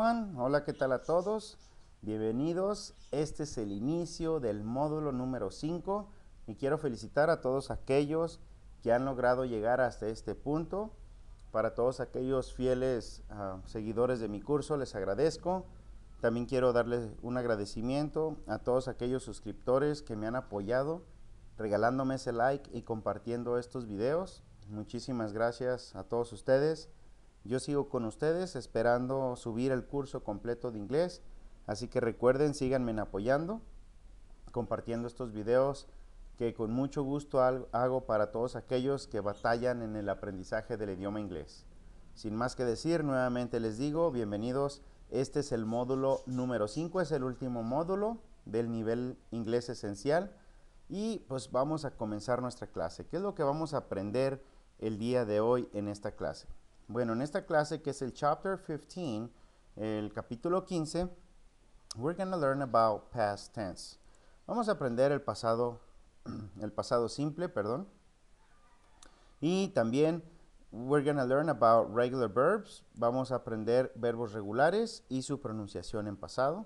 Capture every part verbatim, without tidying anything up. everyone. Hola, ¿qué tal a todos? Bienvenidos. Este es el inicio del módulo número cinco y quiero felicitar a todos aquellos que han logrado llegar hasta este punto. Para todos aquellos fieles uh, seguidores de mi curso, les agradezco. También quiero darles un agradecimiento a todos aquellos suscriptores que me han apoyado, regalándome ese like y compartiendo estos videos. Muchísimas gracias a todos ustedes. Yo sigo con ustedes esperando subir el curso completo de inglés, así que recuerden, síganme apoyando, compartiendo estos videos que con mucho gusto hago para todos aquellos que batallan en el aprendizaje del idioma inglés. Sin más que decir, nuevamente les digo, bienvenidos. Este es el módulo número cinco, es el último módulo del nivel inglés esencial y pues vamos a comenzar nuestra clase. ¿Qué es lo que vamos a aprender el día de hoy en esta clase? Bueno, en esta clase que es el chapter fifteen, el capítulo quince, we're going to learn about past tense. Vamos a aprender el pasado, el pasado simple, perdón. Y también we're going to learn about regular verbs. Vamos a aprender verbos regulares y su pronunciación en pasado.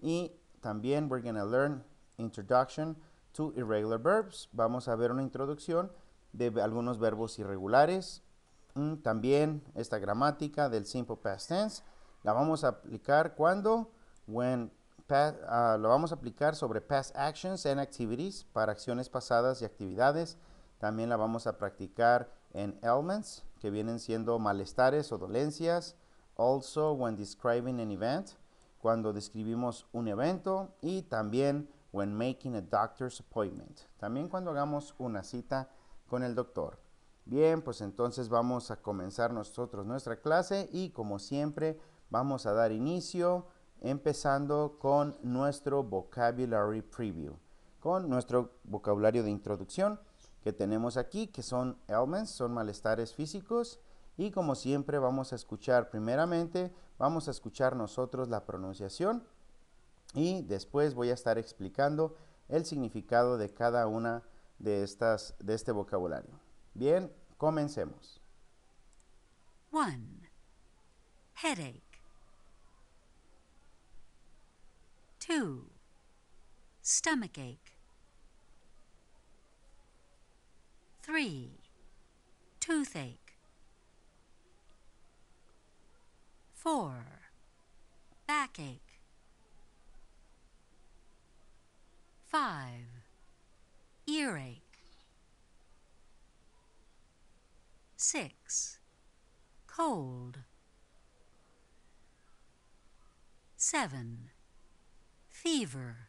Y también we're going to learn introduction to irregular verbs. Vamos a ver una introducción de algunos verbos irregulares. También esta gramática del simple past tense la vamos a aplicar cuando when past, uh, lo vamos a aplicar sobre past actions and activities, para acciones pasadas y actividades. También la vamos a practicar en ailments, que vienen siendo malestares o dolencias. Also when describing an event, cuando describimos un evento. Y también when making a doctor's appointment, también cuando hagamos una cita con el doctor. Bien, pues entonces vamos a comenzar nosotros nuestra clase y como siempre vamos a dar inicio empezando con nuestro vocabulary preview, con nuestro vocabulario de introducción que tenemos aquí, que son ailments, son malestares físicos, y como siempre vamos a escuchar primeramente, vamos a escuchar nosotros la pronunciación y después voy a estar explicando el significado de cada una de estas, de este vocabulario. Bien, comencemos. One, headache. Two, stomachache. Three, toothache. Four, backache. Five, earache. Six, cold. Seven, fever.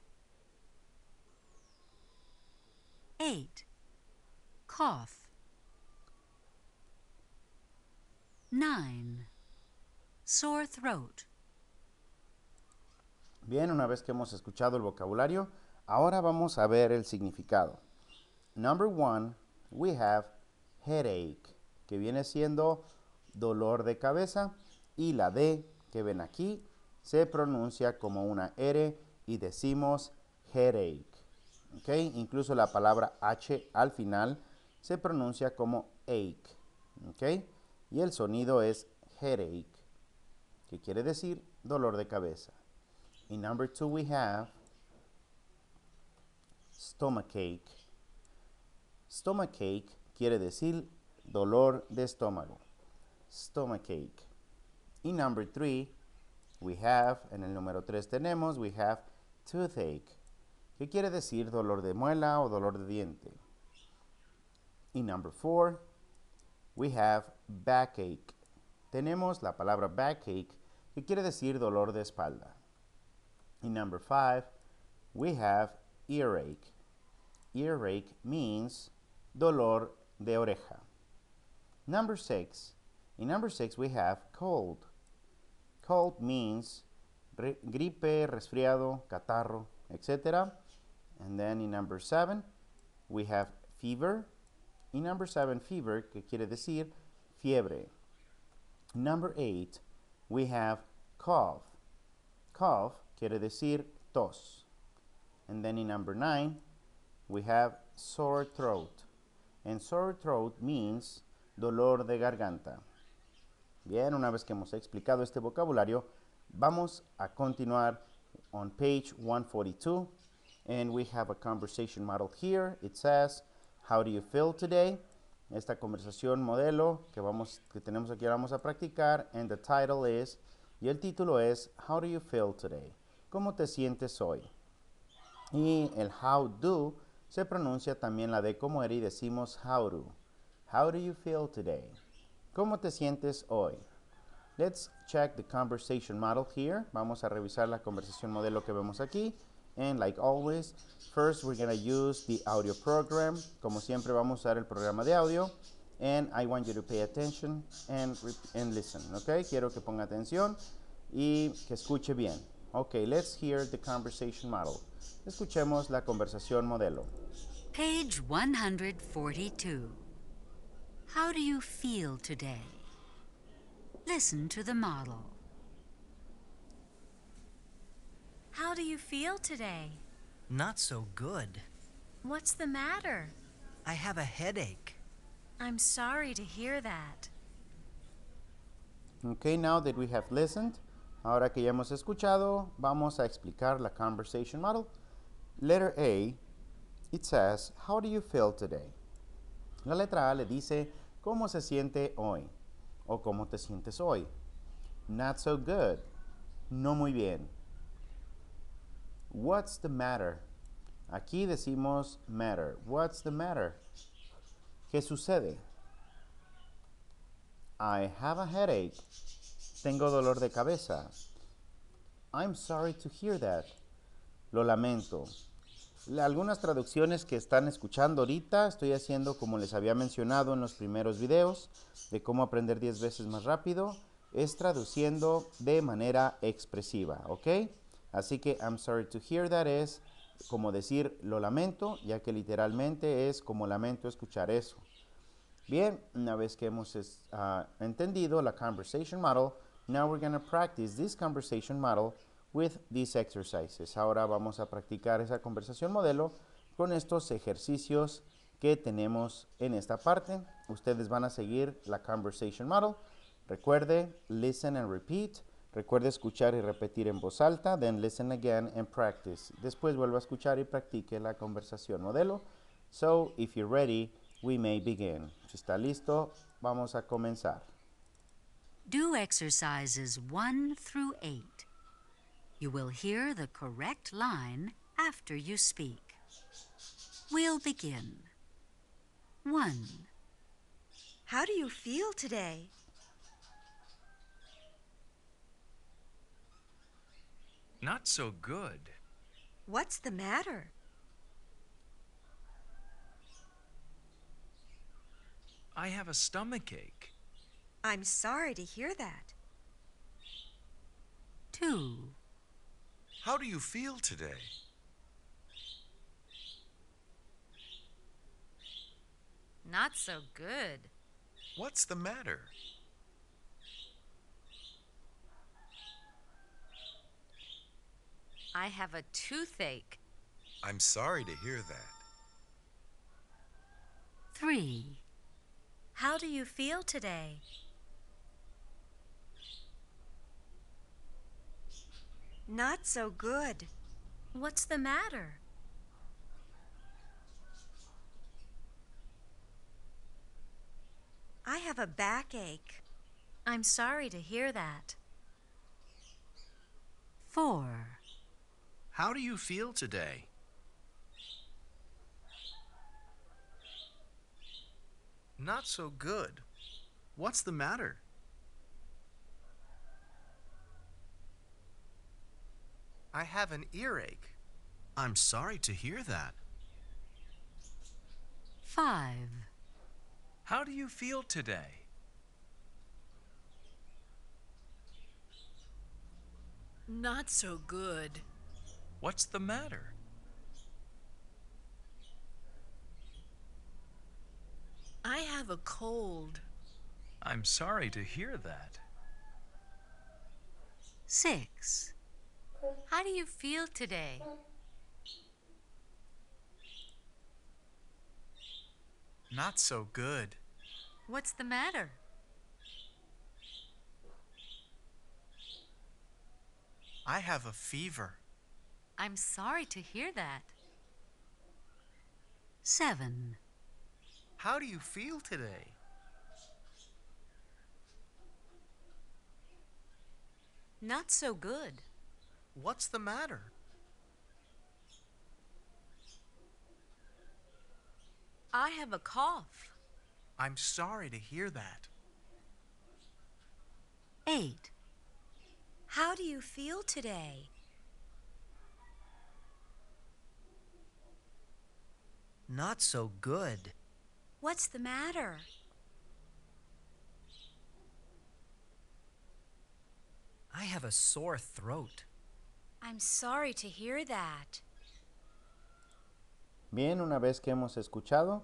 Eight, cough. Nine, sore throat. Bien, una vez que hemos escuchado el vocabulario, ahora vamos a ver el significado. Number one, we have headache, que viene siendo dolor de cabeza, y la D que ven aquí se pronuncia como una R y decimos headache. ¿Okay? Incluso la palabra H al final se pronuncia como ache. ¿Okay? Y el sonido es headache, que quiere decir dolor de cabeza. Y number two we have stomachache. Stomachache quiere decir dolor de estómago, stomachache. Y number three, we have, en el número tres tenemos, we have toothache, que quiere decir dolor de muela o dolor de diente. Y number four, we have backache. Tenemos la palabra backache, que quiere decir dolor de espalda. Y number five, we have earache. Earache means dolor de oreja. Number six, in number six we have cold. Cold means re gripe, resfriado, catarro, etcétera. And then in number seven we have fever. In number seven, fever, que quiere decir fiebre. Number eight, we have cough. Cough quiere decir tos. And then in number nine we have sore throat. And sore throat means dolor de garganta. Bien, una vez que hemos explicado este vocabulario, Vamos a continuar on page one forty-two, and we have a conversation model here. It says, how do you feel today? Esta conversación modelo que, vamos, que tenemos aquí vamos a practicar, and the title is, y el título es, how do you feel today? ¿Cómo te sientes hoy? Y el how do se pronuncia también la D como R y decimos how do. How do you feel today? ¿Cómo te sientes hoy? Let's check the conversation model here. Vamos a revisar la conversación modelo que vemos aquí. And like always, first we're going to use the audio program. Como siempre vamos a usar el programa de audio. And I want you to pay attention and, and listen. Okay, quiero que ponga atención y que escuche bien. Okay, let's hear the conversation model. Escuchemos la conversación modelo. Page one forty-two. How do you feel today? Listen to the model. How do you feel today? Not so good. What's the matter? I have a headache. I'm sorry to hear that. Okay, now that we have listened, ahora que ya hemos escuchado, vamos a explicar la conversation model. Letter A, it says, how do you feel today? La letra A le dice, ¿cómo se siente hoy? O ¿cómo te sientes hoy? Not so good. No muy bien. What's the matter? Aquí decimos matter. What's the matter? ¿Qué sucede? I have a headache. Tengo dolor de cabeza. I'm sorry to hear that. Lo lamento. Algunas traducciones que están escuchando ahorita estoy haciendo como les había mencionado en los primeros videos de cómo aprender diez veces más rápido, es traduciendo de manera expresiva, ¿ok? Así que I'm sorry to hear that es como decir lo lamento, ya que literalmente es como lamento escuchar eso. Bien, una vez que hemos uh, entendido la conversation model, now we're going to practice this conversation model with these exercises. Ahora vamos a practicar esa conversación modelo con estos ejercicios que tenemos en esta parte. Ustedes van a seguir la conversation model. Recuerde, listen and repeat. Recuerde escuchar y repetir en voz alta. Then listen again and practice. Después vuelva a escuchar y practique la conversación modelo. So, if you're ready, we may begin. Si está listo, vamos a comenzar. Do exercises one through eight. You will hear the correct line after you speak. We'll begin. One. How do you feel today? Not so good. What's the matter? I have a stomachache. I'm sorry to hear that. Two. How do you feel today? Not so good. What's the matter? I have a toothache. I'm sorry to hear that. Three. How do you feel today? Not so good. What's the matter? I have a backache. I'm sorry to hear that. Four. How do you feel today? Not so good. What's the matter? I have an earache. I'm sorry to hear that. Five. How do you feel today? Not so good. What's the matter? I have a cold. I'm sorry to hear that. Six. How do you feel today? Not so good. What's the matter? I have a fever. I'm sorry to hear that. Seven. How do you feel today? Not so good. What's the matter? I have a cough. I'm sorry to hear that. Eight. How do you feel today? Not so good. What's the matter? I have a sore throat. I'm sorry to hear that. Bien, una vez que hemos escuchado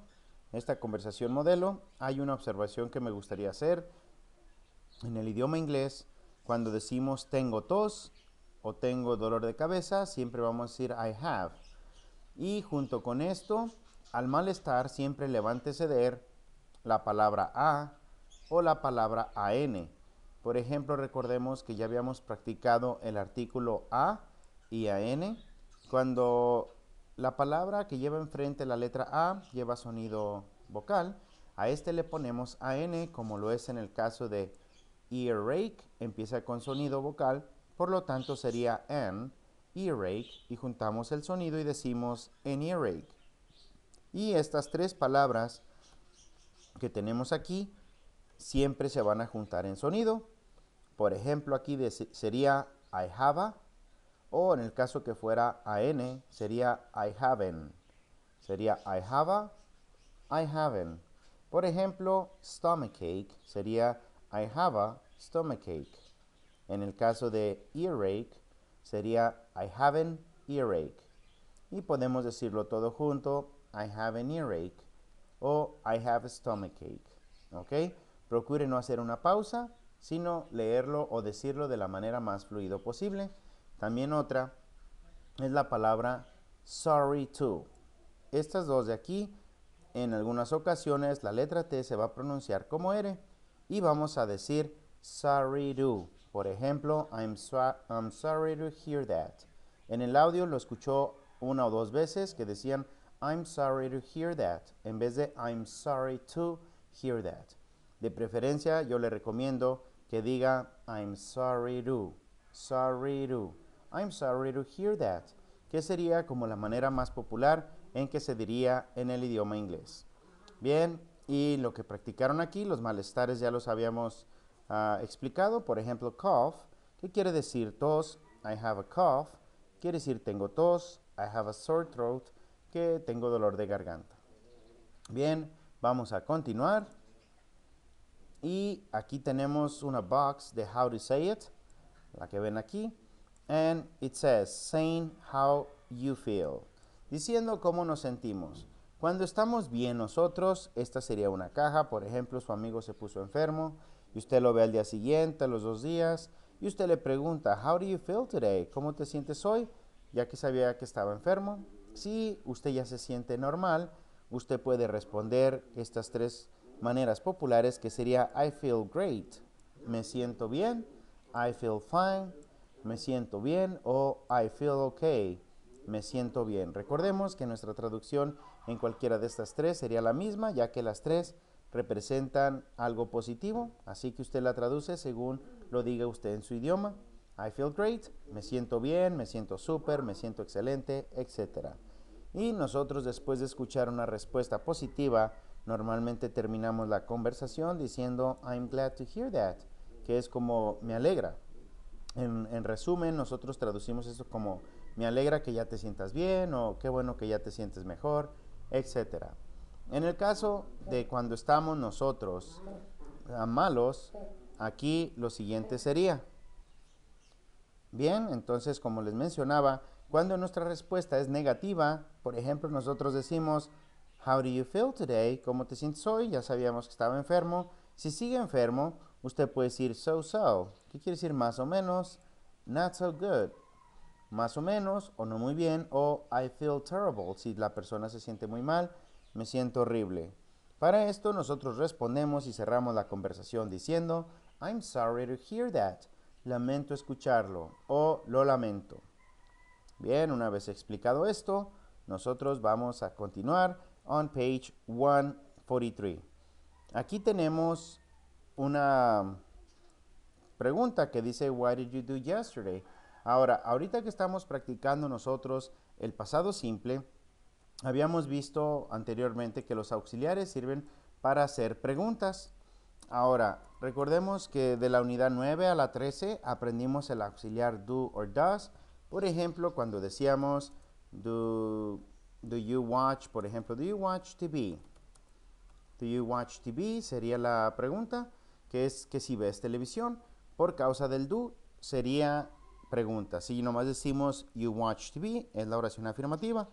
esta conversación modelo, hay una observación que me gustaría hacer. En el idioma inglés, cuando decimos tengo tos o tengo dolor de cabeza, siempre vamos a decir I have. Y junto con esto, al malestar siempre le va a anteceder la palabra a o la palabra an. Por ejemplo, recordemos que ya habíamos practicado el artículo a y an cuando la palabra que lleva enfrente la letra A lleva sonido vocal. A este le ponemos A N, como lo es en el caso de earache, empieza con sonido vocal, por lo tanto sería an earache, y juntamos el sonido y decimos an earache. Y estas tres palabras que tenemos aquí siempre se van a juntar en sonido. Por ejemplo, aquí sería I have a, o en el caso que fuera an, sería I haven't. Sería I have a, I haven't. Por ejemplo, stomachache sería I have a stomachache. En el caso de earache, sería I haven't earache. Y podemos decirlo todo junto, I have an earache o I have a stomachache. ¿Ok? Procure no hacer una pausa, sino leerlo o decirlo de la manera más fluido posible. También otra es la palabra sorry to. Estas dos de aquí, en algunas ocasiones la letra T se va a pronunciar como R y vamos a decir sorry to. Por ejemplo, I'm, so I'm sorry to hear that. En el audio lo escuchó una o dos veces que decían I'm sorry to hear that en vez de I'm sorry to hear that. De preferencia yo le recomiendo que diga I'm sorry to, sorry to. I'm sorry to hear that, que sería como la manera más popular en que se diría en el idioma inglés. Bien, y lo que practicaron aquí, los malestares ya los habíamos uh, explicado. Por ejemplo, cough, que quiere decir tos, I have a cough, quiere decir tengo tos, I have a sore throat, que tengo dolor de garganta. Bien, vamos a continuar. Y aquí tenemos una box de how to say it, la que ven aquí. And it says, saying how you feel. Diciendo cómo nos sentimos. Cuando estamos bien nosotros, esta sería una caja. Por ejemplo, su amigo se puso enfermo y usted lo ve al día siguiente, a los dos días. Y usted le pregunta, how do you feel today? ¿Cómo te sientes hoy? Ya que sabía que estaba enfermo. Si usted ya se siente normal, usted puede responder estas tres maneras populares que sería, I feel great. Me siento bien. I feel fine. Me siento bien, o I feel okay, me siento bien. Recordemos que nuestra traducción en cualquiera de estas tres sería la misma, ya que las tres representan algo positivo, así que usted la traduce según lo diga usted en su idioma. I feel great, me siento bien, me siento súper, me siento excelente, etcétera. Y nosotros, después de escuchar una respuesta positiva, normalmente terminamos la conversación diciendo I'm glad to hear that, que es como me alegra. En, en resumen, nosotros traducimos esto como me alegra que ya te sientas bien, o qué bueno que ya te sientes mejor, etcétera. En el caso de cuando estamos nosotros malos, aquí lo siguiente sería. Bien, entonces como les mencionaba, cuando nuestra respuesta es negativa, por ejemplo, nosotros decimos How do you feel today? ¿Cómo te sientes hoy? Ya sabíamos que estaba enfermo. Si sigue enfermo, usted puede decir so so, que quiere decir más o menos, not so good, más o menos o no muy bien, o I feel terrible, si la persona se siente muy mal, me siento horrible. Para esto nosotros respondemos y cerramos la conversación diciendo I'm sorry to hear that, lamento escucharlo o lo lamento. Bien, una vez explicado esto, nosotros vamos a continuar on page one forty-three. Aquí tenemos una pregunta que dice, "What did you do yesterday?" Ahora, ahorita que estamos practicando nosotros el pasado simple, habíamos visto anteriormente que los auxiliares sirven para hacer preguntas. Ahora, recordemos que de la unidad nueve a la trece aprendimos el auxiliar do or does. Por ejemplo, cuando decíamos, do, do you watch, por ejemplo, do you watch T V? Do you watch T V sería la pregunta, que es que si ves televisión. Por causa del do sería pregunta. Si nomás decimos you watch T V, es la oración afirmativa.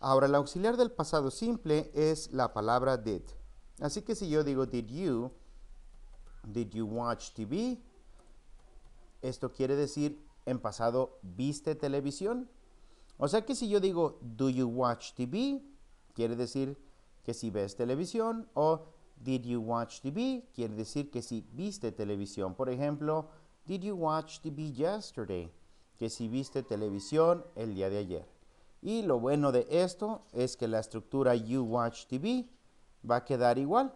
Ahora, el auxiliar del pasado simple es la palabra did. Así que si yo digo did you, did you watch T V? Esto quiere decir en pasado viste televisión. O sea que si yo digo do you watch T V, quiere decir que si ves televisión, o did you watch T V, quiere decir que si viste televisión. Por ejemplo, did you watch T V yesterday? Que si viste televisión el día de ayer. Y lo bueno de esto es que la estructura you watch T V va a quedar igual.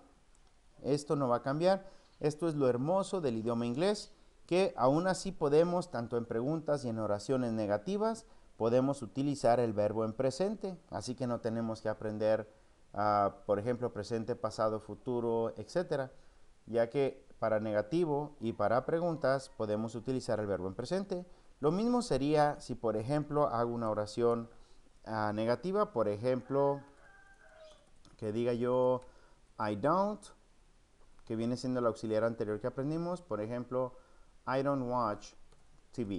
Esto no va a cambiar. Esto es lo hermoso del idioma inglés, que aún así podemos, tanto en preguntas y en oraciones negativas, podemos utilizar el verbo en presente. Así que no tenemos que aprender, uh, por ejemplo, presente, pasado, futuro, etcétera, ya que para negativo y para preguntas podemos utilizar el verbo en presente. Lo mismo sería si, por ejemplo, hago una oración uh, negativa, por ejemplo, que diga yo, I don't, que viene siendo el auxiliar anterior que aprendimos, por ejemplo, I don't watch T V.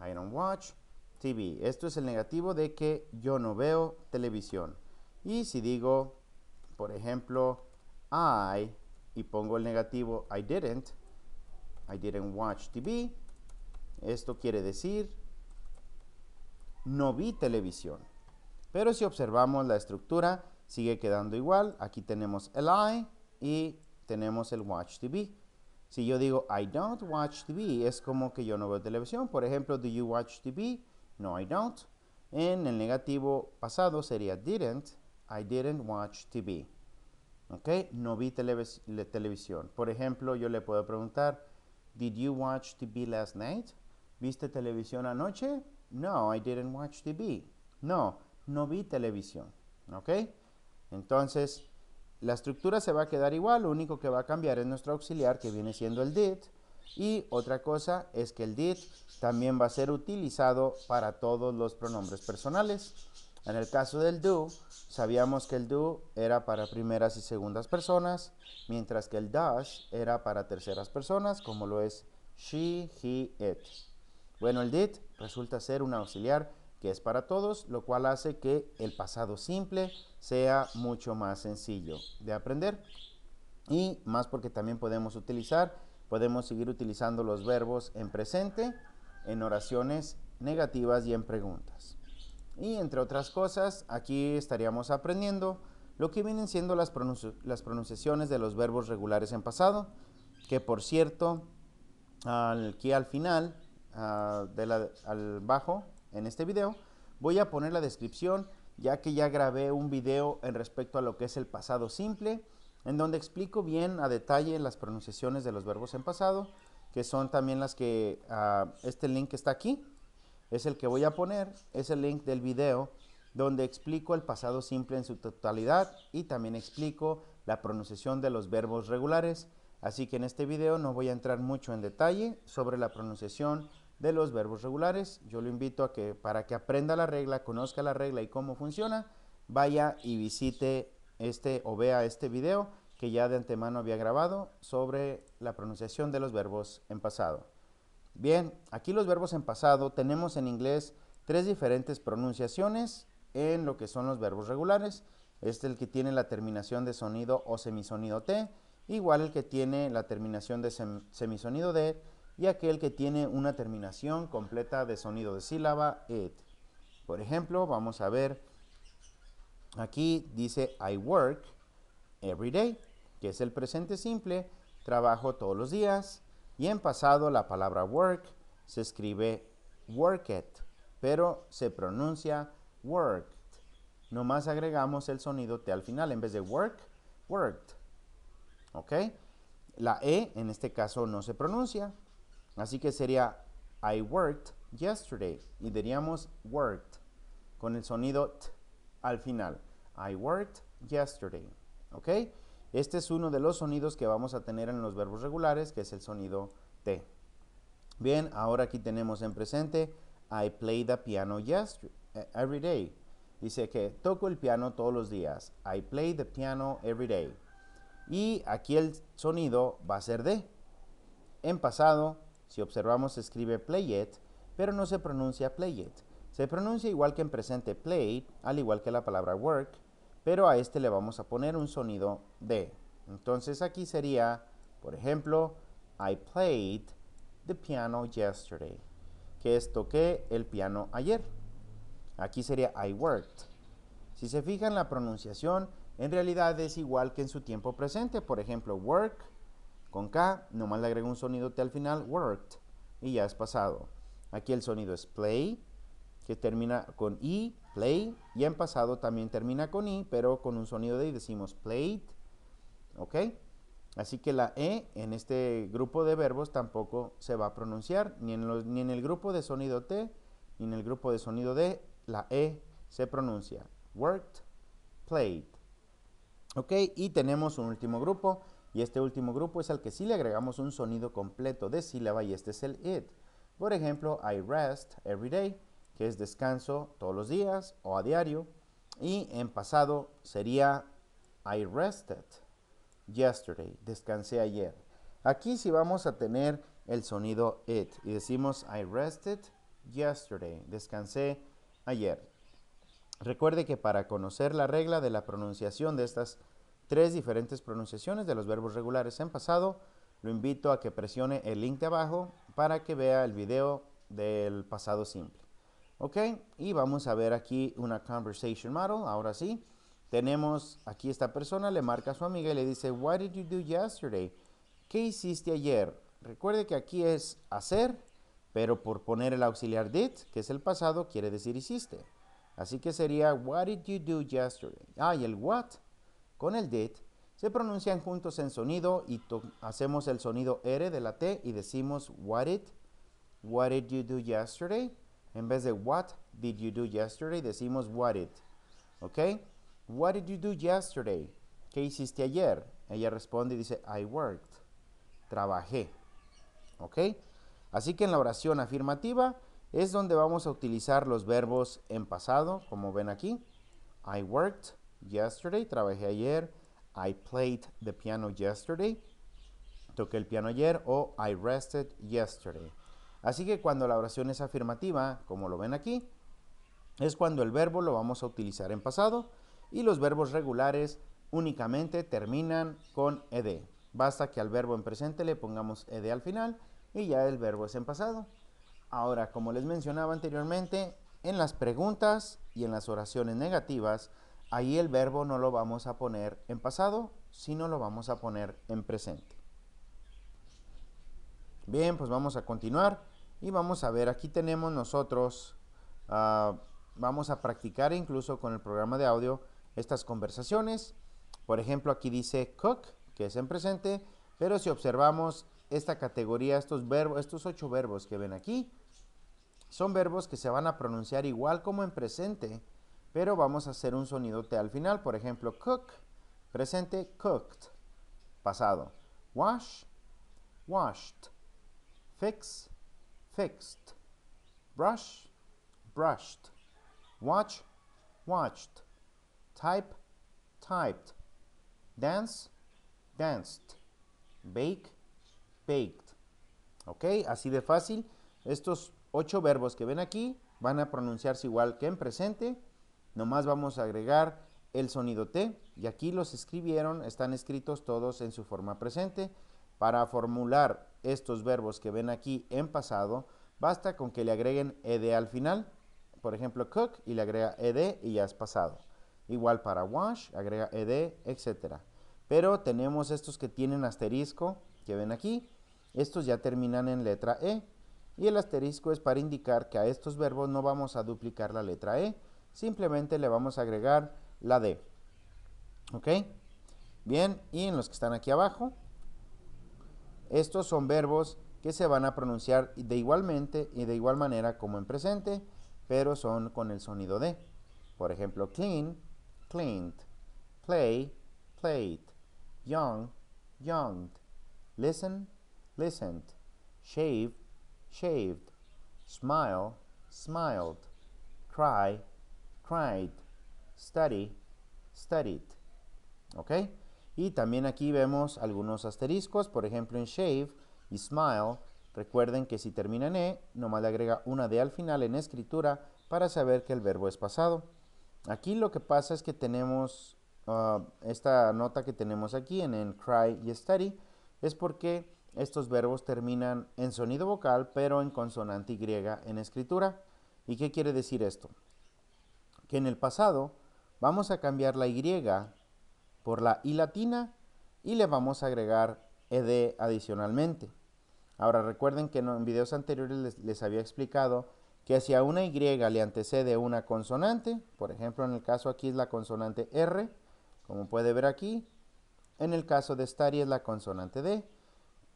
I don't watch T V. Esto es el negativo de que yo no veo televisión. Y si digo, por ejemplo, I, y pongo el negativo, I didn't, I didn't watch T V, esto quiere decir, no vi televisión. Pero si observamos la estructura, sigue quedando igual. Aquí tenemos el I y tenemos el watch T V. Si yo digo, I don't watch T V, es como que yo no veo televisión. Por ejemplo, do you watch T V? No, I don't. En el negativo pasado sería didn't. I didn't watch T V. ¿Ok? No vi televis televisión. Por ejemplo, yo le puedo preguntar, did you watch T V last night? ¿Viste televisión anoche? No, I didn't watch T V. No, no vi televisión. ¿Ok? Entonces, la estructura se va a quedar igual, lo único que va a cambiar es nuestro auxiliar, que viene siendo el did. Y otra cosa es que el did también va a ser utilizado para todos los pronombres personales. En el caso del do, sabíamos que el do era para primeras y segundas personas, mientras que el does era para terceras personas, como lo es she, he, it. Bueno, el did resulta ser un auxiliar que es para todos, lo cual hace que el pasado simple sea mucho más sencillo de aprender. Y más porque también podemos utilizar, podemos seguir utilizando los verbos en presente, en oraciones negativas y en preguntas. Y entre otras cosas, aquí estaríamos aprendiendo lo que vienen siendo las, pronunci- las pronunciaciones de los verbos regulares en pasado, que por cierto, aquí al final, uh, de la, al bajo, en este video voy a poner la descripción, ya que ya grabé un video en respecto a lo que es el pasado simple, en donde explico bien a detalle las pronunciaciones de los verbos en pasado, que son también las que, uh, este link que está aquí, es el que voy a poner, es el link del video donde explico el pasado simple en su totalidad y también explico la pronunciación de los verbos regulares. Así que en este video no voy a entrar mucho en detalle sobre la pronunciación de los verbos regulares. Yo lo invito a que, para que aprenda la regla, conozca la regla y cómo funciona, vaya y visite este o vea este video que ya de antemano había grabado sobre la pronunciación de los verbos en pasado. Bien, aquí los verbos en pasado tenemos en inglés tres diferentes pronunciaciones en lo que son los verbos regulares. Este es el que tiene la terminación de sonido o semisonido T, igual el que tiene la terminación de sem semisonido D, y aquel que tiene una terminación completa de sonido de sílaba, it. Por ejemplo, vamos a ver, aquí dice I work every day, que es el presente simple, trabajo todos los días, Y en pasado la palabra work se escribe work it, pero se pronuncia worked. Nomás agregamos el sonido T al final en vez de work, worked. ¿Ok? La E en este caso no se pronuncia, así que sería I worked yesterday y diríamos worked con el sonido T al final. I worked yesterday. ¿Ok? Este es uno de los sonidos que vamos a tener en los verbos regulares, que es el sonido T. Bien, ahora aquí tenemos en presente, I play the piano yesterday, every day. Dice que toco el piano todos los días. I play the piano every day. Y aquí el sonido va a ser D. En pasado, si observamos, se escribe play it, pero no se pronuncia play it. Se pronuncia igual que en presente played, al igual que la palabra work, pero a este le vamos a poner un sonido D. Entonces aquí sería, por ejemplo, I played the piano yesterday, que es toqué el piano ayer. Aquí sería I worked. Si se fijan la pronunciación, en realidad es igual que en su tiempo presente. Por ejemplo, work con K, nomás le agrego un sonido T al final, worked, y ya es pasado. Aquí el sonido es play, que termina con I, play, y en pasado también termina con I, pero con un sonido de I decimos played, ¿ok? Así que la E en este grupo de verbos tampoco se va a pronunciar, ni en, los, ni en el grupo de sonido T, ni en el grupo de sonido D, la E se pronuncia, worked, played, ¿ok? Y tenemos un último grupo, y este último grupo es al que sí le agregamos un sonido completo de sílaba, y este es el it. Por ejemplo, I rest every day, que es descanso todos los días o a diario, y en pasado sería I rested yesterday, descansé ayer. Aquí sí vamos a tener el sonido it y decimos I rested yesterday, descansé ayer. Recuerde que para conocer la regla de la pronunciación de estas tres diferentes pronunciaciones de los verbos regulares en pasado, lo invito a que presione el link de abajo para que vea el video del pasado simple. Ok, y vamos a ver aquí una conversation model, ahora sí. Tenemos aquí esta persona, le marca a su amiga y le dice, what did you do yesterday? ¿Qué hiciste ayer? Recuerde que aquí es hacer, pero por poner el auxiliar did, que es el pasado, quiere decir hiciste. Así que sería, what did you do yesterday? Ah, y el what con el did se pronuncian juntos en sonido y hacemos el sonido R de la T y decimos, what did, what did you do yesterday? En vez de what did you do yesterday, decimos what did. ¿Ok? What did you do yesterday? ¿Qué hiciste ayer? Ella responde y dice I worked. Trabajé. ¿Ok? Así que en la oración afirmativa es donde vamos a utilizar los verbos en pasado, como ven aquí. I worked yesterday, trabajé ayer. I played the piano yesterday, toqué el piano ayer. O I rested yesterday. Así que cuando la oración es afirmativa, como lo ven aquí, es cuando el verbo lo vamos a utilizar en pasado y los verbos regulares únicamente terminan con ed. Basta que al verbo en presente le pongamos ed al final y ya el verbo es en pasado. Ahora, como les mencionaba anteriormente, en las preguntas y en las oraciones negativas, ahí el verbo no lo vamos a poner en pasado, sino lo vamos a poner en presente. Bien, pues vamos a continuar. Y vamos a ver, aquí tenemos nosotros, uh, vamos a practicar incluso con el programa de audio estas conversaciones. Por ejemplo, aquí dice cook, que es en presente, pero si observamos esta categoría, estos verbos, estos ocho verbos que ven aquí, son verbos que se van a pronunciar igual como en presente, pero vamos a hacer un sonido T al final. Por ejemplo, cook, presente, cooked, pasado. Wash, washed. Fix, fixed. Brush, brushed. Watch, watched. Type, typed. Dance, danced. Bake, baked. Ok, así de fácil. Estos ocho verbos que ven aquí van a pronunciarse igual que en presente. Nomás vamos a agregar el sonido T. Y aquí los escribieron, están escritos todos en su forma presente. Para formular estos verbos que ven aquí en pasado, basta con que le agreguen ed al final. Por ejemplo, cook y le agrega ed y ya es pasado. Igual para wash, agrega ed, etcétera. Pero tenemos estos que tienen asterisco, que ven aquí, Estos ya terminan en letra E, y el asterisco es para indicar que a estos verbos no vamos a duplicar la letra E, simplemente le vamos a agregar la D. ¿Ok? Bien, y en los que están aquí abajo, estos son verbos que se van a pronunciar de igualmente y de igual manera como en presente, pero son con el sonido D. Por ejemplo, clean, cleaned, play, played, young, younged, listen, listened, shave, shaved, smile, smiled, cry, cried, study, studied. ¿Ok? Y también aquí vemos algunos asteriscos, por ejemplo en shave y smile, recuerden que si termina en E, nomás le agrega una D al final en escritura para saber que el verbo es pasado. Aquí lo que pasa es que tenemos uh, esta nota que tenemos aquí en, en cry y study, es porque estos verbos terminan en sonido vocal, pero en consonante Y en escritura. ¿Y qué quiere decir esto? Que en el pasado vamos a cambiar la Y por la I latina y le vamos a agregar E D adicionalmente. Ahora recuerden que en videos anteriores les, les había explicado que si a una Y le antecede una consonante, por ejemplo en el caso aquí es la consonante R, como puede ver aquí, en el caso de study es la consonante D.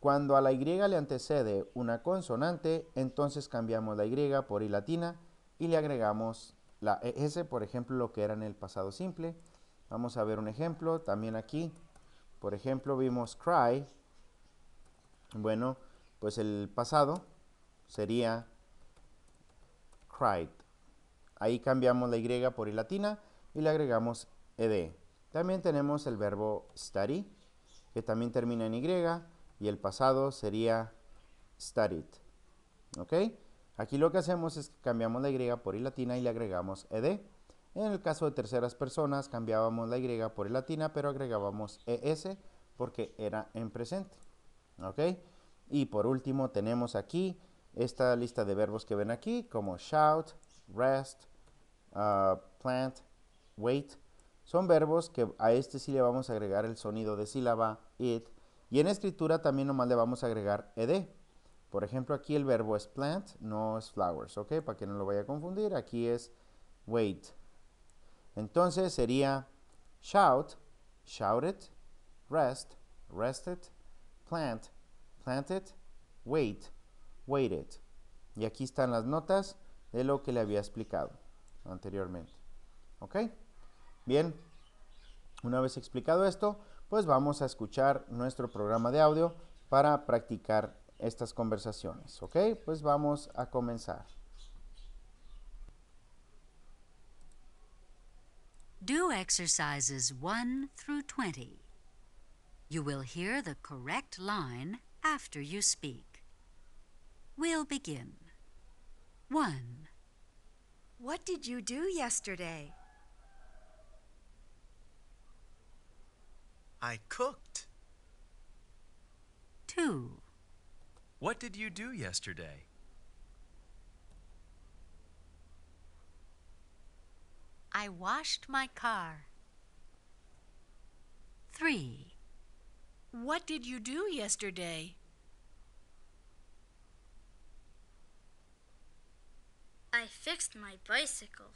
Cuando a la Y le antecede una consonante, entonces cambiamos la Y por I latina y le agregamos la E S, por ejemplo, lo que era en el pasado simple. Vamos a ver un ejemplo también aquí. Por ejemplo, vimos cry. Bueno, pues el pasado sería cried. Ahí cambiamos la Y por I latina y le agregamos E D. También tenemos el verbo study, que también termina en Y. Y el pasado sería studied, ¿ok? Aquí lo que hacemos es que cambiamos la Y por I latina y le agregamos E D. En el caso de terceras personas cambiábamos la Y por I latina, pero agregábamos E S porque era en presente, ¿ok? Y por último tenemos aquí esta lista de verbos que ven aquí, como shout, rest, uh, plant, wait. Son verbos que a este sí le vamos a agregar el sonido de sílaba, it. Y en escritura también nomás le vamos a agregar E D. Por ejemplo, aquí el verbo es plant, no es flowers, ¿ok? Para que no lo vaya a confundir, aquí es wait. Entonces sería shout, shouted, rest, rested, plant, planted, wait, waited. Y aquí están las notas de lo que le había explicado anteriormente, ¿ok? Bien, una vez explicado esto, pues vamos a escuchar nuestro programa de audio para practicar estas conversaciones, ¿ok? Pues vamos a comenzar. Do exercises one through twenty. You will hear the correct line after you speak. We'll begin. one. What did you do yesterday? I cooked. two. What did you do yesterday? I washed my car. three. What did you do yesterday? I fixed my bicycle.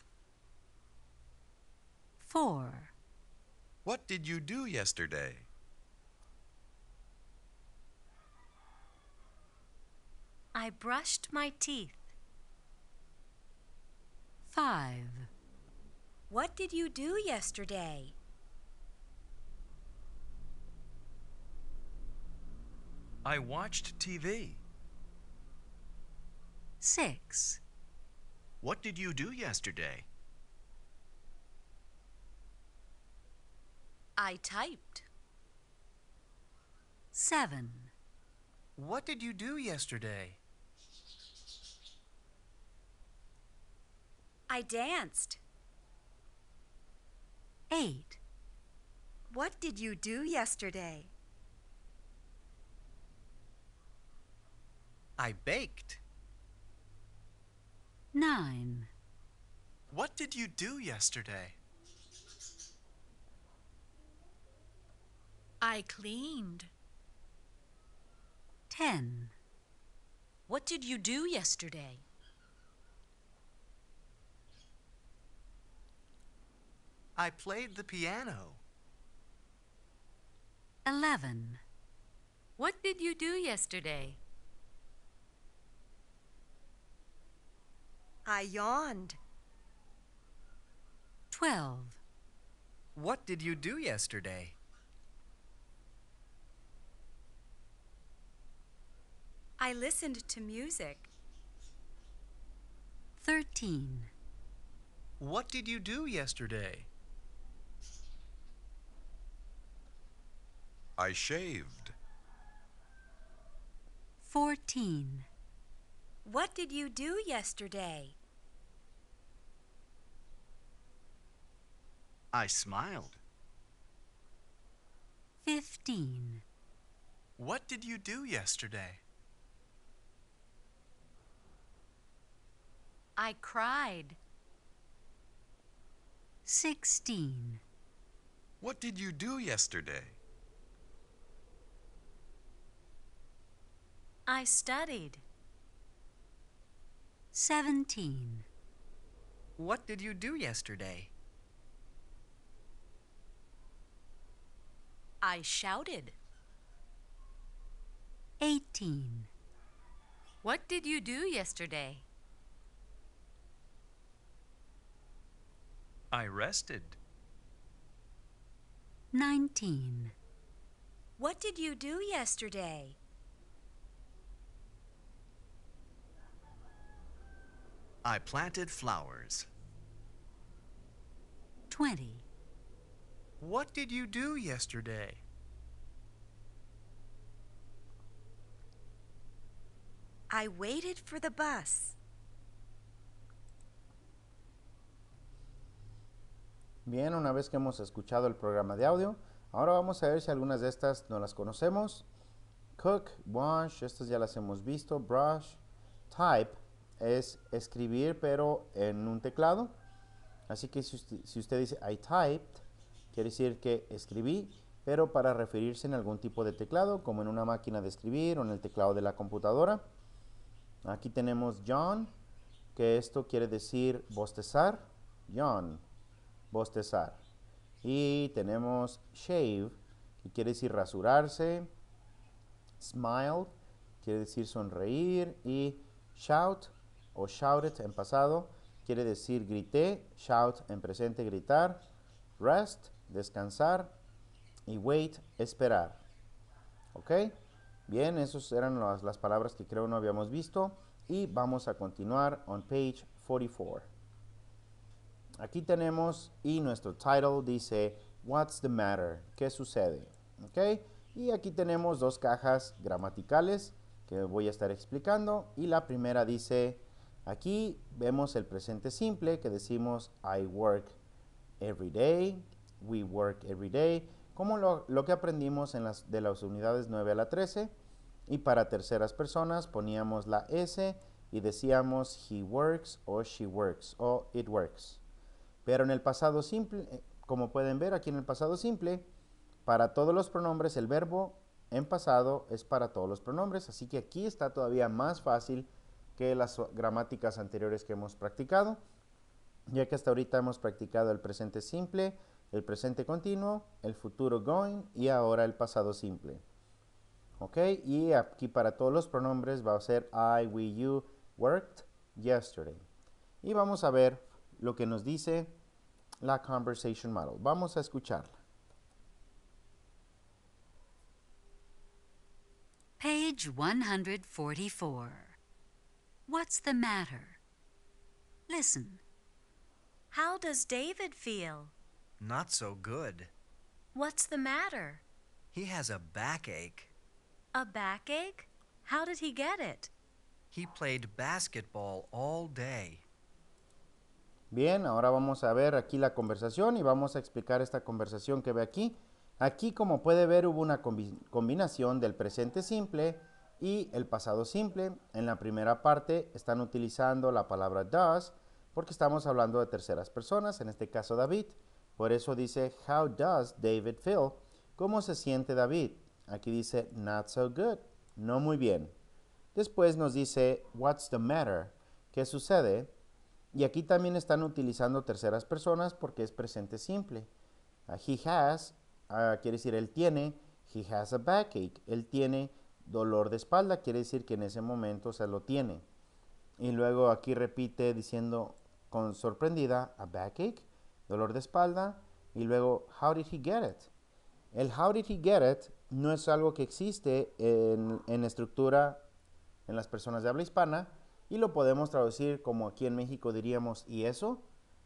four. What did you do yesterday? I brushed my teeth. five. What did you do yesterday? I watched T V. six. What did you do yesterday? I typed. seven. What did you do yesterday? I danced. eight. What did you do yesterday? I baked. nine. What did you do yesterday? I cleaned. ten. What did you do yesterday? I played the piano. eleven. What did you do yesterday? I yawned. twelve. What did you do yesterday? I listened to music. thirteen. What did you do yesterday? I shaved. fourteen. What did you do yesterday? I smiled. fifteen. What did you do yesterday? I cried. sixteen. What did you do yesterday? I studied. seventeen. What did you do yesterday? I shouted. eighteen. What did you do yesterday? I rested. nineteen. What did you do yesterday? I planted flowers. twenty. What did you do yesterday? I waited for the bus. Bien, una vez que hemos escuchado el programa de audio, ahora vamos a ver si algunas de estas no las conocemos. Cook, wash, estas ya las hemos visto. Brush, type es escribir pero en un teclado. Así que si usted, si usted dice I typed, quiere decir que escribí, pero para referirse en algún tipo de teclado, como en una máquina de escribir o en el teclado de la computadora. Aquí tenemos yawn, que esto quiere decir bostezar, yawn, bostezar. Y tenemos shave, que quiere decir rasurarse, smile, quiere decir sonreír, y shout o shouted en pasado, quiere decir grité, shout en presente, gritar. Rest, descansar, y wait, esperar. ¿Ok? Bien, esas eran las, las palabras que creo no habíamos visto. Y vamos a continuar on page forty-four. Aquí tenemos, y nuestro title dice, What's the matter? ¿Qué sucede? ¿Ok? Y aquí tenemos dos cajas gramaticales que voy a estar explicando. Y la primera dice, aquí vemos el presente simple que decimos, I work every day, we work every day, como lo, lo que aprendimos en las, de las unidades nueve a la trece. Y para terceras personas poníamos la S y decíamos he works o she works o it works. Pero en el pasado simple, como pueden ver aquí en el pasado simple, para todos los pronombres el verbo en pasado es para todos los pronombres. Así que aquí está todavía más fácil que las gramáticas anteriores que hemos practicado, ya que hasta ahorita hemos practicado el presente simple, el presente continuo, el futuro going y ahora el pasado simple. Ok, y aquí para todos los pronombres va a ser I, we, you, worked yesterday. Y vamos a ver lo que nos dice la conversation model. Vamos a escucharla. Page one forty-four. What's the matter? Listen. How does David feel? Not so good. What's the matter? He has a backache. A backache? How did he get it? He played basketball all day. Bien, ahora vamos a ver aquí la conversación y vamos a explicar esta conversación que ve aquí. Aquí, como puede ver, hubo una combi- combinación del presente simple y el pasado simple. En la primera parte están utilizando la palabra does, porque estamos hablando de terceras personas, en este caso David. Por eso dice, how does David feel? ¿Cómo se siente David? Aquí dice, not so good, No muy bien. Después nos dice, what's the matter? ¿Qué sucede? Y aquí también están utilizando terceras personas porque es presente simple. Uh, he has, uh, quiere decir él tiene, he has a backache. Él tiene dolor de espalda, quiere decir que en ese momento se lo tiene. Y luego aquí repite diciendo con sorprendida, a backache, dolor de espalda. Y luego, how did he get it? El how did he get it no es algo que existe en, en estructura en las personas de habla hispana y lo podemos traducir como aquí en México diríamos, ¿y eso?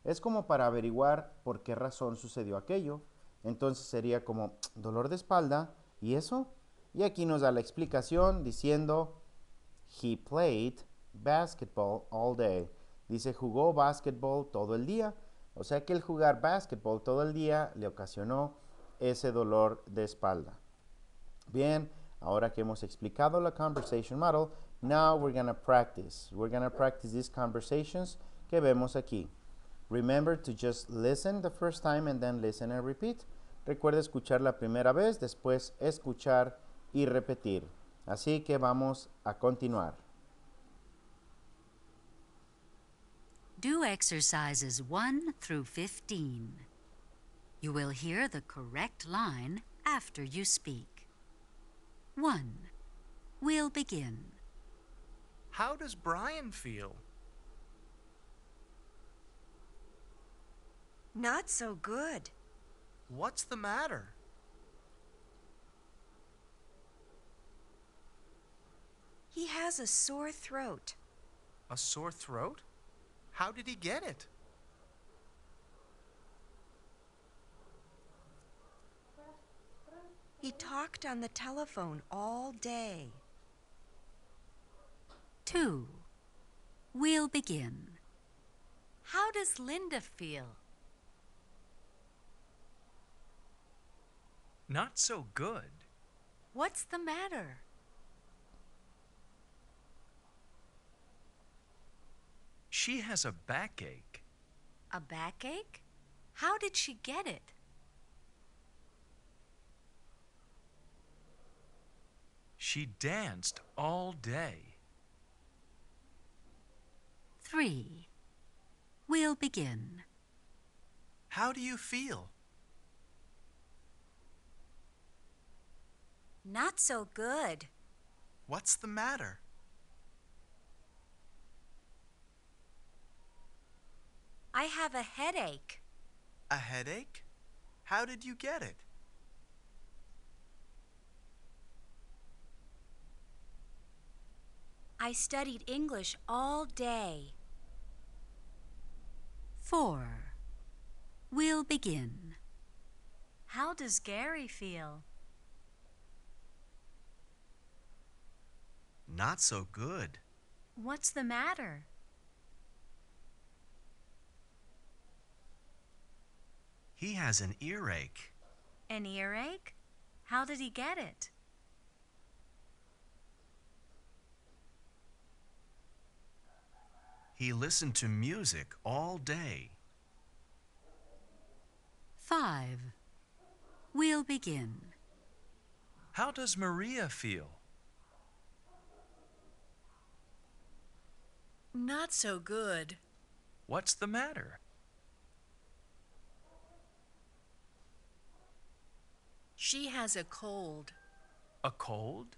Es como para averiguar por qué razón sucedió aquello. Entonces sería como dolor de espalda, ¿y eso? Y aquí nos da la explicación diciendo, he played basketball all day. Dice, jugó basketball todo el día. O sea que el jugar basketball todo el día le ocasionó ese dolor de espalda. Bien, ahora que hemos explicado la conversation model, now we're going to practice. We're going to practice these conversations que vemos aquí. Remember to just listen the first time and then listen and repeat. Recuerda escuchar la primera vez, después escuchar y repetir. Así que vamos a continuar. Do exercises one through fifteen. You will hear the correct line after you speak. one. We'll begin. How does Brian feel? Not so good. What's the matter? He has a sore throat. A sore throat? How did he get it? He talked on the telephone all day. two. We'll begin. How does Linda feel? Not so good. What's the matter? She has a backache. A backache? How did she get it? She danced all day. three. We'll begin. How do you feel? Not so good. What's the matter? I have a headache. A headache? How did you get it? I studied English all day. four. We'll begin. How does Gary feel? Not so good. What's the matter? He has an earache. An earache? How did he get it? He listened to music all day. five. We'll begin. How does Maria feel? Not so good. What's the matter? She has a cold. A cold?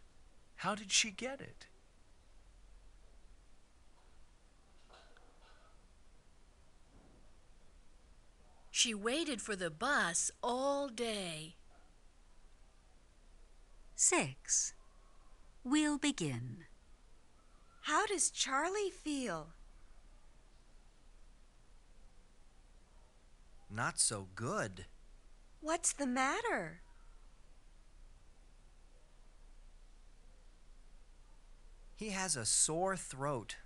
How did she get it? She waited for the bus all day. six. We'll begin. How does Charlie feel? Not so good. What's the matter? He has a sore throat.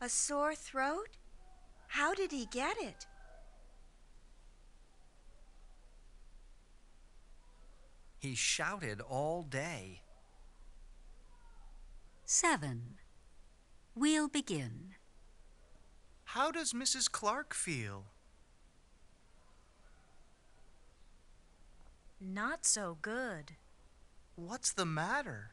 A sore throat? How did he get it? He shouted all day. seven. We'll begin. How does Missus Clark feel? Not so good. What's the matter?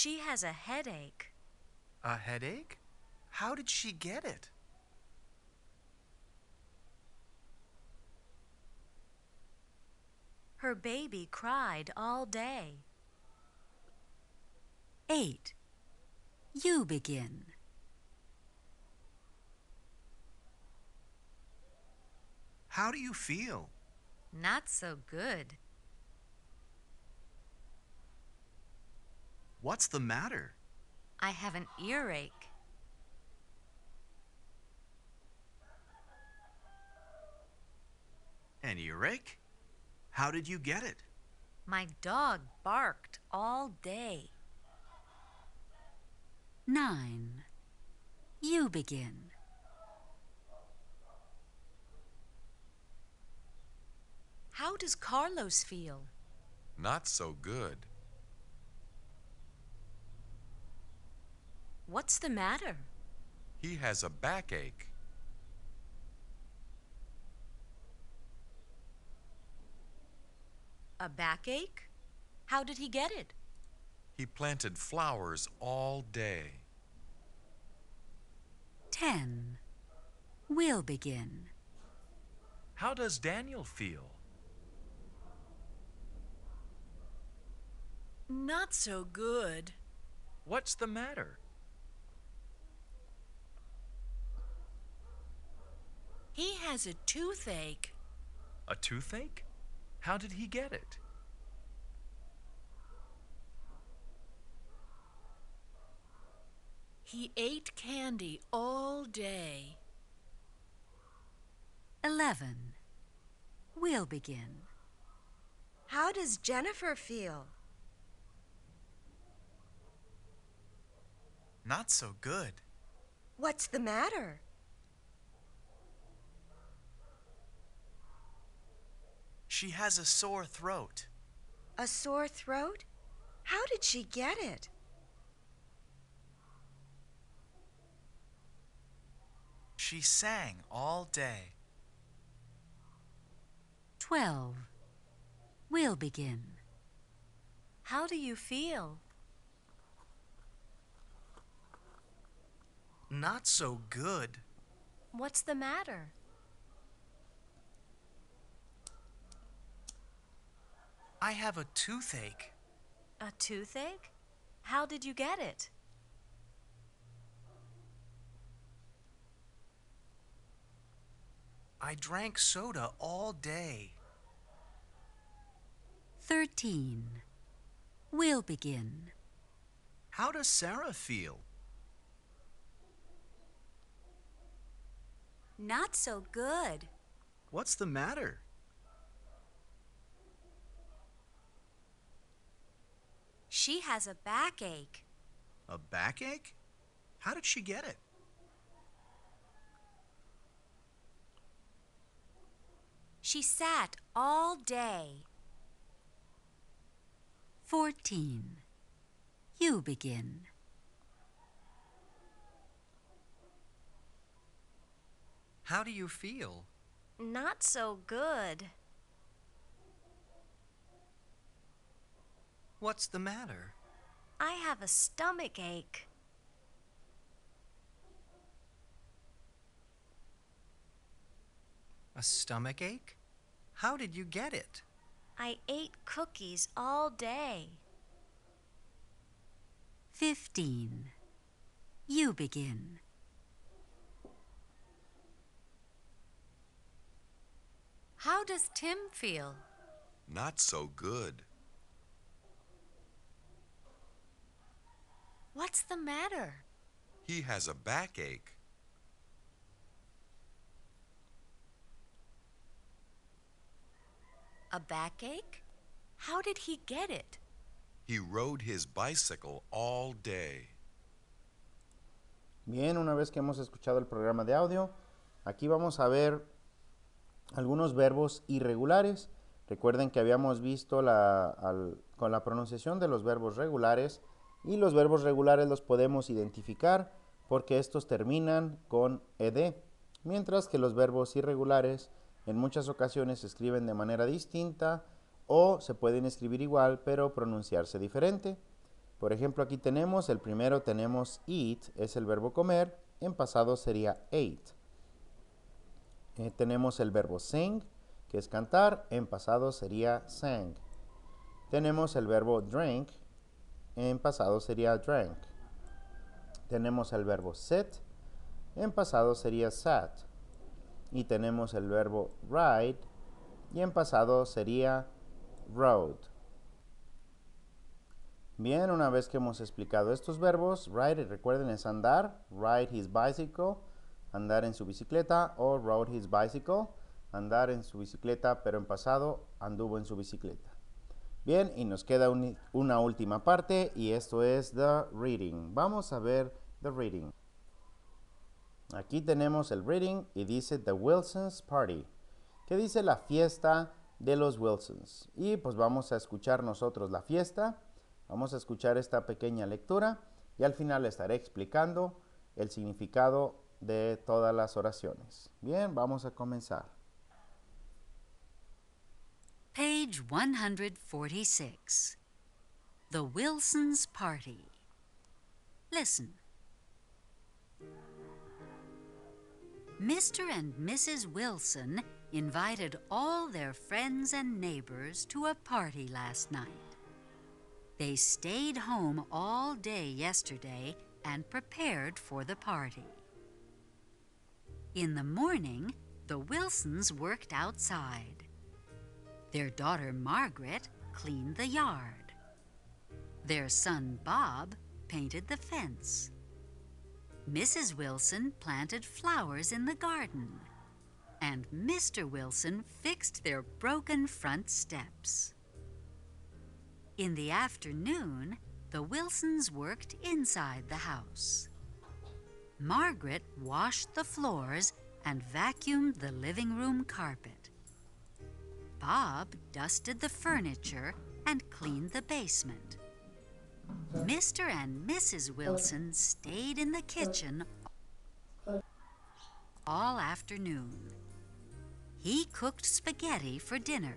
She has a headache. A headache? How did she get it? Her baby cried all day. Eight. You begin. How do you feel? Not so good. What's the matter? I have an earache. An earache? How did you get it? My dog barked all day. Nine. You begin. How does Carlos feel? Not so good. What's the matter? He has a backache. A backache? How did he get it? He planted flowers all day. Ten. We'll begin. How does Daniel feel? Not so good. What's the matter? He has a toothache. A toothache? How did he get it? He ate candy all day. Eleven. We'll begin. How does Jennifer feel? Not so good. What's the matter? She has a sore throat. A sore throat? How did she get it? She sang all day. Twelve. We'll begin. How do you feel? Not so good. What's the matter? I have a toothache. A toothache? How did you get it? I drank soda all day. Thirteen. We'll begin. How does Sarah feel? Not so good. What's the matter? She has a backache. A backache? How did she get it? She sat all day. Fourteen. You begin. How do you feel? Not so good. What's the matter? I have a stomach ache. A stomach ache? How did you get it? I ate cookies all day. Fifteen. You begin. How does Tim feel? Not so good. What's the matter? He has a backache. A backache? How did he get it? He rode his bicycle all day. Bien, una vez que hemos escuchado el programa de audio, aquí vamos a ver algunos verbos irregulares. Recuerden que habíamos visto la, al, con la pronunciación de los verbos regulares, y los verbos regulares los podemos identificar porque estos terminan con ed, mientras que los verbos irregulares en muchas ocasiones se escriben de manera distinta o se pueden escribir igual pero pronunciarse diferente. Por ejemplo, aquí tenemos, el primero tenemos eat, es el verbo comer, en pasado sería ate. Eh, tenemos el verbo sing, que es cantar, en pasado sería sang. Tenemos el verbo drink, en pasado sería drank. Tenemos el verbo sit, en pasado sería sat. Y tenemos el verbo ride, y en pasado sería rode. Bien, una vez que hemos explicado estos verbos, ride, recuerden, es andar, ride his bicycle, andar en su bicicleta, o rode his bicycle, andar en su bicicleta, pero en pasado anduvo en su bicicleta. Bien, y nos queda un, una última parte, y esto es the reading. Vamos a ver the reading. Aquí tenemos el reading y dice the Wilson's party, que dice la fiesta de los Wilsons. Y pues vamos a escuchar nosotros la fiesta. Vamos a escuchar esta pequeña lectura y al final estaré explicando el significado de todas las oraciones. Bien, vamos a comenzar. Page one forty-six. The Wilson's Party. Listen. Mister and Missus Wilson invited all their friends and neighbors to a party last night. They stayed home all day yesterday and prepared for the party. In the morning, the Wilsons worked outside. Their daughter Margaret cleaned the yard. Their son Bob painted the fence. Missus Wilson planted flowers in the garden, and Mister Wilson fixed their broken front steps. In the afternoon, the Wilsons worked inside the house. Margaret washed the floors and vacuumed the living room carpet. Bob dusted the furniture and cleaned the basement. Mister and Missus Wilson stayed in the kitchen all afternoon. He cooked spaghetti for dinner,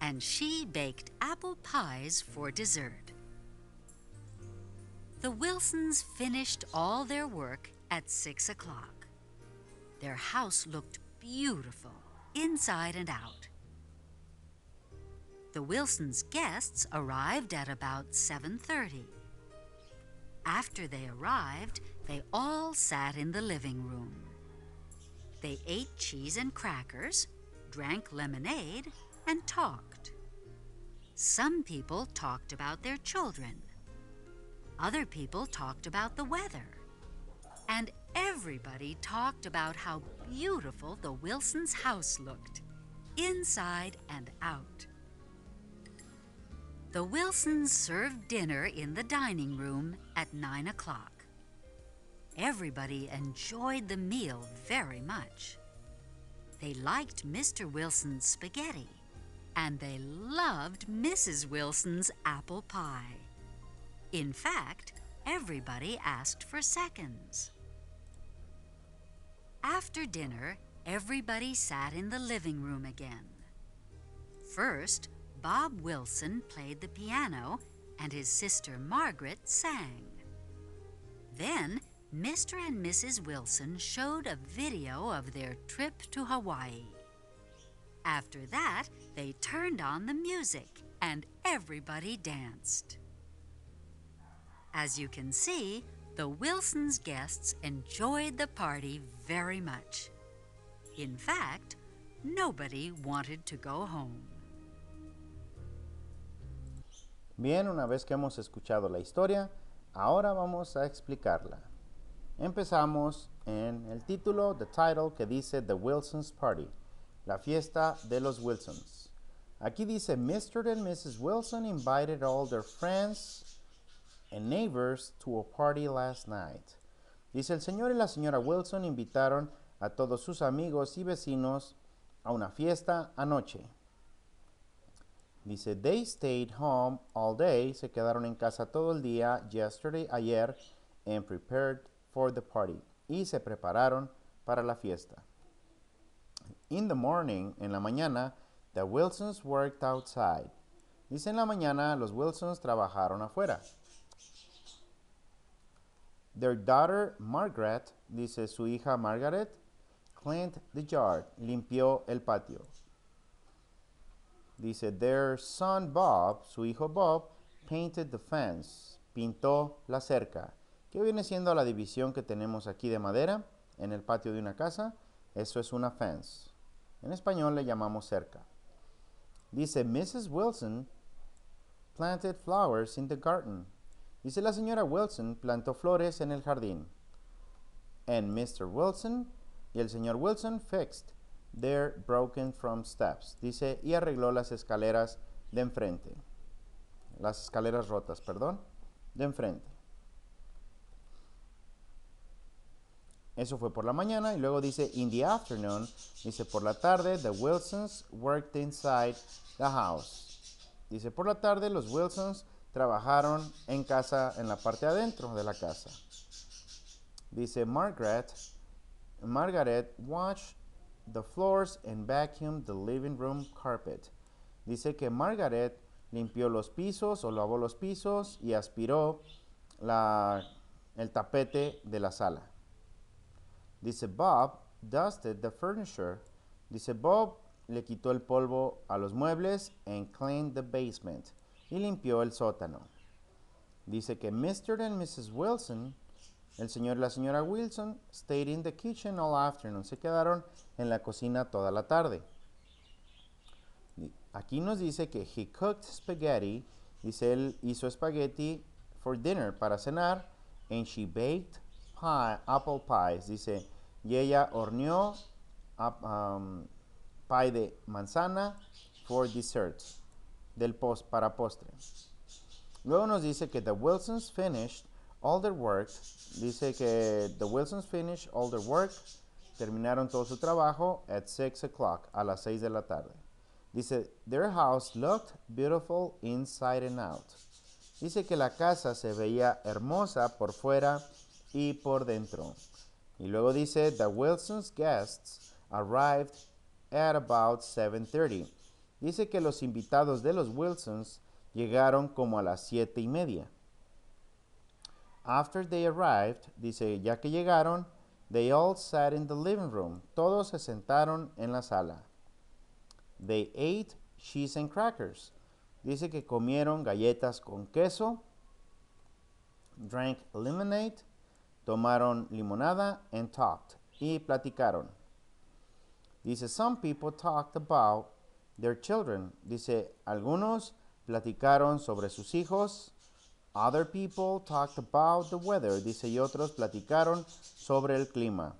and she baked apple pies for dessert. The Wilsons finished all their work at six o'clock. Their house looked beautiful, inside and out. The Wilsons' guests arrived at about seven thirty. After they arrived, they all sat in the living room. They ate cheese and crackers, drank lemonade, and talked. Some people talked about their children. Other people talked about the weather. And everybody talked about how beautiful the Wilsons' house looked, inside and out. The Wilsons served dinner in the dining room at nine o'clock. Everybody enjoyed the meal very much. They liked Mister Wilson's spaghetti, and they loved Missus Wilson's apple pie. In fact, everybody asked for seconds. After dinner, everybody sat in the living room again. First, Bob Wilson played the piano, and his sister Margaret sang. Then, Mister and Missus Wilson showed a video of their trip to Hawaii. After that, they turned on the music, and everybody danced. As you can see, the Wilsons' guests enjoyed the party very much. In fact, nobody wanted to go home. Bien, una vez que hemos escuchado la historia, ahora vamos a explicarla. Empezamos en el título, the title, que dice The Wilsons' Party. La fiesta de los Wilsons. Aquí dice, Mister and Missus Wilson invited all their friends and neighbors to a party last night. Dice, el señor y la señora Wilson invitaron a todos sus amigos y vecinos a una fiesta anoche. Dice, they stayed home all day. Se quedaron en casa todo el día, yesterday, ayer, and prepared for the party. Y se prepararon para la fiesta. In the morning, en la mañana, the Wilsons worked outside. Dice, en la mañana, los Wilsons trabajaron afuera. Their daughter Margaret, dice su hija Margaret, cleaned the yard, limpió el patio. Dice, their son Bob, su hijo Bob, painted the fence, pintó la cerca. ¿Qué viene siendo la división que tenemos aquí de madera en el patio de una casa? Eso es una fence. En español le llamamos cerca. Dice, missus Wilson planted flowers in the garden. Dice, la señora Wilson plantó flores en el jardín. And mister Wilson, y el señor Wilson, fixed their broken from steps. Dice, y arregló las escaleras de enfrente. Las escaleras rotas, perdón, de enfrente. Eso fue por la mañana. Y luego dice, in the afternoon, dice, por la tarde, the Wilsons worked inside the house. Dice, por la tarde, los Wilsons trabajaron en casa, en la parte adentro de la casa. Dice, Margaret, Margaret washed the floors and vacuumed the living room carpet. Dice que Margaret limpió los pisos o lavó los pisos y aspiró la, el tapete de la sala. Dice, Bob dusted the furniture. Dice, Bob le quitó el polvo a los muebles and cleaned the basement. Y limpió el sótano. Dice que mister and missus Wilson, el señor y la señora Wilson, stayed in the kitchen all afternoon. Se quedaron en la cocina toda la tarde. Aquí nos dice que he cooked spaghetti. Dice, él hizo espagueti for dinner, para cenar. And she baked pie, apple pies. Dice, y ella horneó um, pie de manzana for dessert, del post, para postre. Luego nos dice que the Wilsons finished all their work. Dice que the Wilsons finished all their work, terminaron todo su trabajo at six o'clock, a las seis de la tarde. Dice, their house looked beautiful inside and out. Dice que la casa se veía hermosa por fuera y por dentro. Y luego dice, the Wilsons guests arrived at about seven thirty. Dice que los invitados de los Wilsons llegaron como a las siete y media. After they arrived, dice, ya que llegaron, they all sat in the living room. Todos se sentaron en la sala. They ate cheese and crackers. Dice que comieron galletas con queso. Drank lemonade. Tomaron limonada and talked. Y platicaron. Dice, some people talked about their children. Dice, algunos platicaron sobre sus hijos. Other people talked about the weather. Dice, y otros platicaron sobre el clima.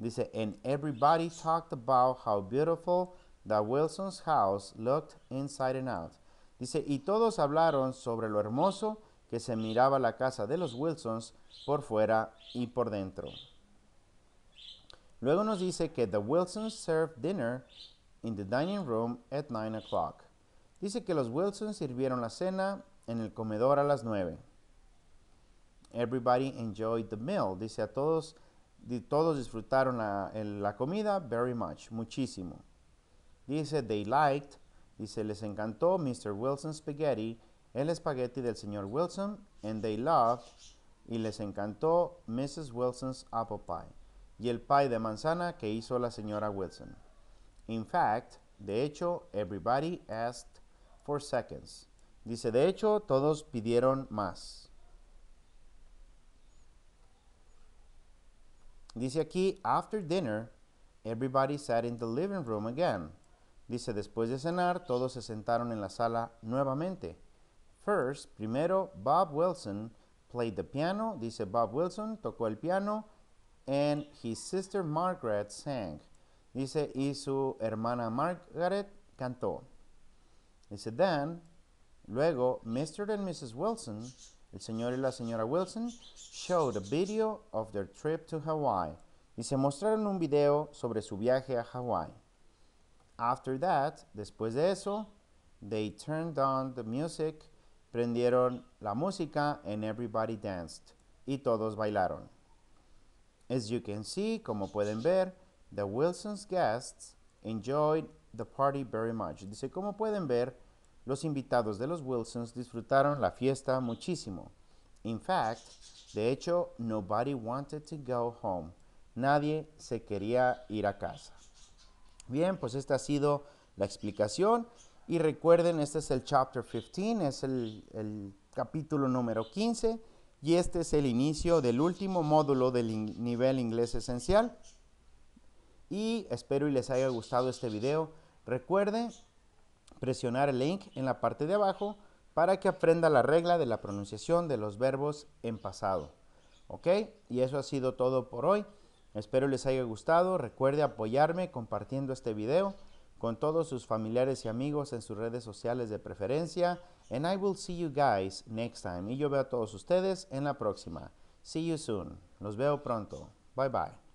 Dice, and everybody talked about how beautiful the Wilson's house looked inside and out. Dice, y todos hablaron sobre lo hermoso que se miraba la casa de los Wilsons por fuera y por dentro. Luego nos dice que the Wilsons served dinner in the dining room at nine o'clock. Dice que los Wilsons sirvieron la cena en el comedor a las nueve. Everybody enjoyed the meal. Dice, a todos, todos disfrutaron la, la comida very much, muchísimo. Dice, they liked, dice, les encantó mister Wilson's spaghetti, el espagueti del señor Wilson, and they loved, y les encantó missus Wilson's apple pie, y el pie de manzana que hizo la señora Wilson. In fact, de hecho, everybody asked for seconds. Dice, de hecho, todos pidieron más. Dice aquí, after dinner, everybody sat in the living room again. Dice, después de cenar, todos se sentaron en la sala nuevamente. First, primero, Bob Wilson played the piano. Dice, Bob Wilson tocó el piano. And his sister Margaret sang. Dice, y su hermana Margaret cantó. Dice, then, luego, mister and missus Wilson, el señor y la señora Wilson, showed a video of their trip to Hawaii. Dice, mostraron un video sobre su viaje a Hawaii. After that, después de eso, they turned on the music, prendieron la música, and everybody danced. Y todos bailaron. As you can see, como pueden ver, the Wilson's guests enjoyed the party very much. Dice, como pueden ver, los invitados de los Wilsons disfrutaron la fiesta muchísimo. In fact, de hecho, nobody wanted to go home. Nadie se quería ir a casa. Bien, pues esta ha sido la explicación. Y recuerden, este es el chapter fifteen, es el, el capítulo número quince. Y este es el inicio del último módulo del in- nivel inglés esencial. Y espero y les haya gustado este video. Recuerde presionar el link en la parte de abajo para que aprenda la regla de la pronunciación de los verbos en pasado. ¿Ok? Y eso ha sido todo por hoy. Espero les haya gustado. Recuerde apoyarme compartiendo este video con todos sus familiares y amigos en sus redes sociales de preferencia. And I will see you guys next time. Y yo veo a todos ustedes en la próxima. See you soon. Los veo pronto. Bye bye.